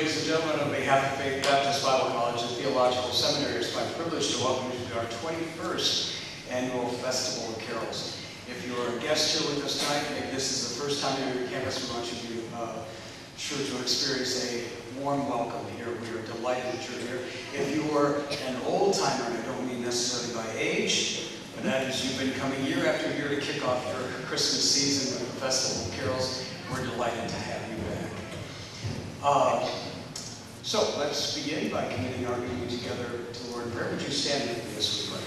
ladies and gentlemen, on behalf of Faith Baptist Bible College and Theological Seminary, it's my privilege to welcome you to our 21st Annual Festival of Carols. If you are a guest here with us tonight, maybe this is the first time you're here on campus, we want you to sure to experience a warm welcome here. We are delighted that you're here. If you are an old-timer, and I don't mean necessarily by age, but that is you've been coming year after year to kick off your Christmas season with the Festival of Carols, we're delighted to have you back. So let's begin by committing our meeting together to the Lord in prayer. Would you stand with me as we pray?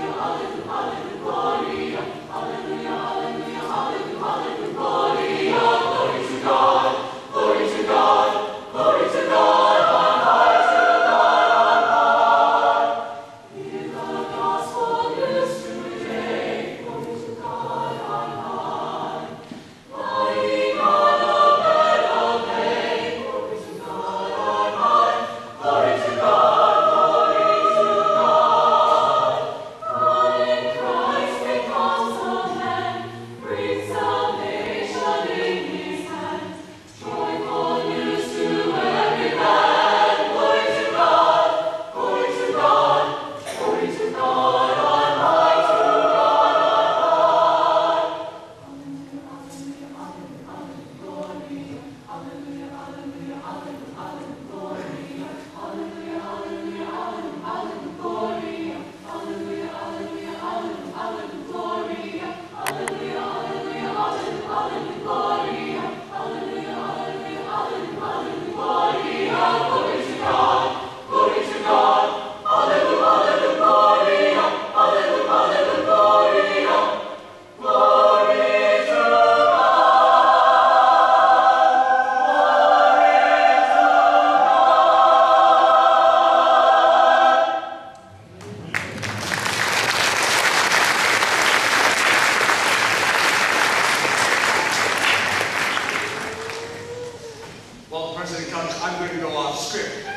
comes in and comes, I'm going to go off script.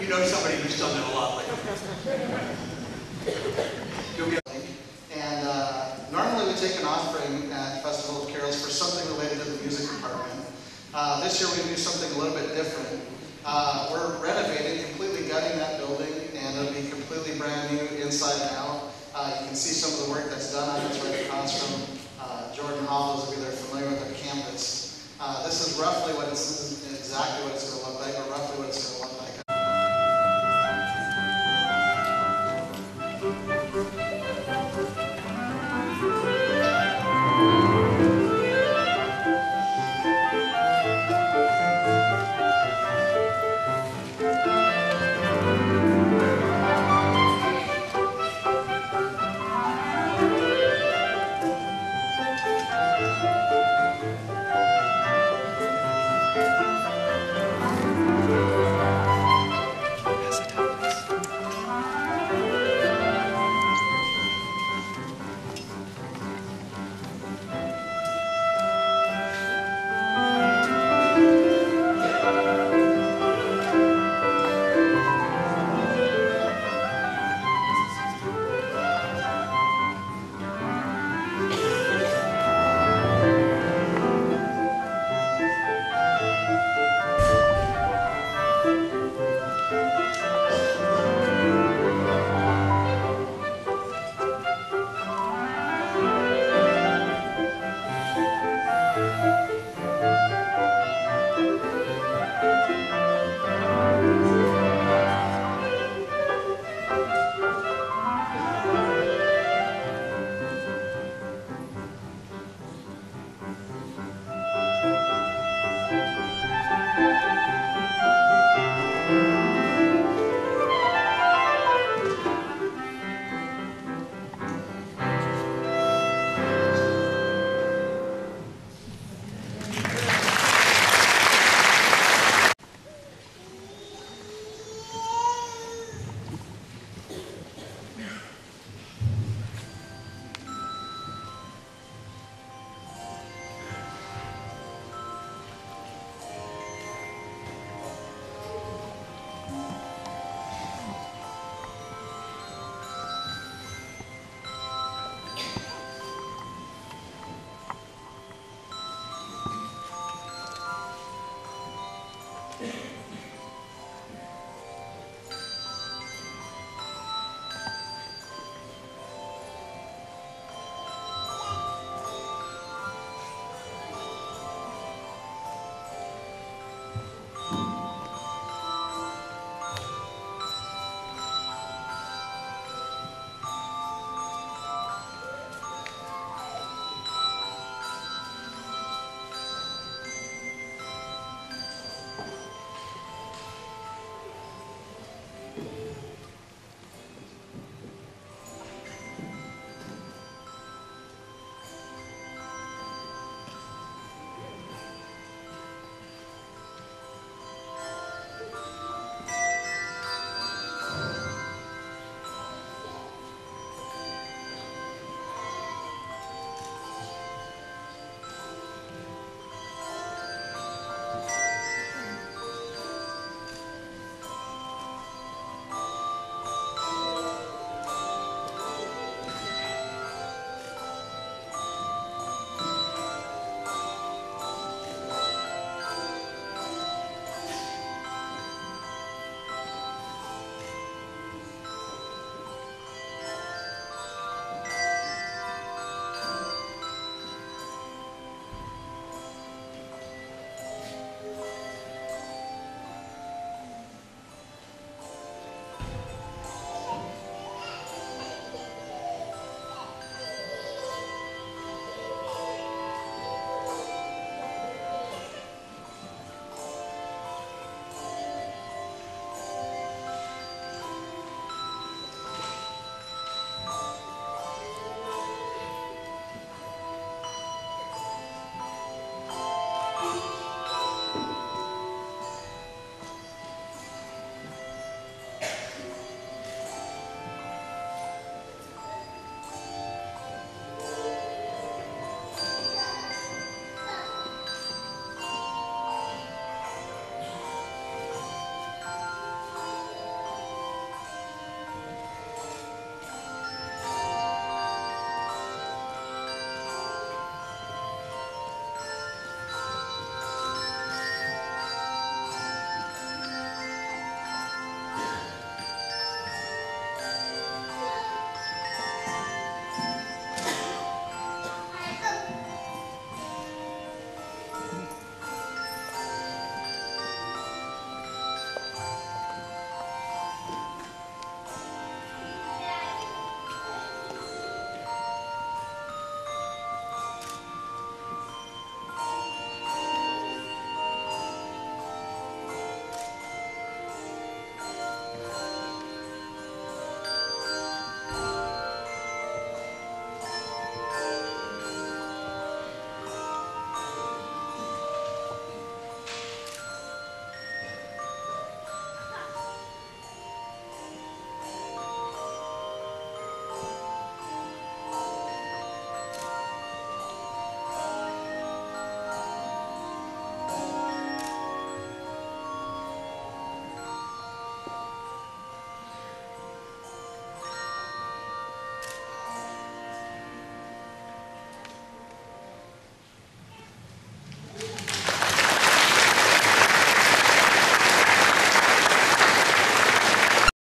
You know somebody who's done that a lot like that. And normally we take an offering at Festival of Carols for something related to the music department. This year we do something a little bit different. We're renovating, completely gutting that building, and it'll be completely brand new inside and out. You can see some of the work that's done on this right across from Jordan Hall, those of you that are familiar with the campus. This is roughly what it's, exactly what it's going to look like, or roughly